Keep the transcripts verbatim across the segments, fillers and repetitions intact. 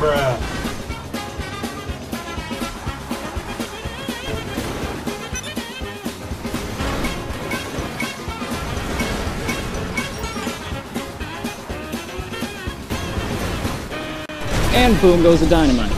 bruh. And boom goes the dynamite.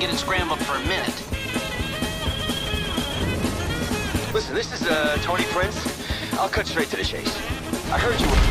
Get it scrambled for a minute. Listen, this is uh, Tony Prince. I'll cut straight to the chase. I heard you were...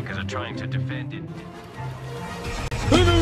flankers are trying to defend it.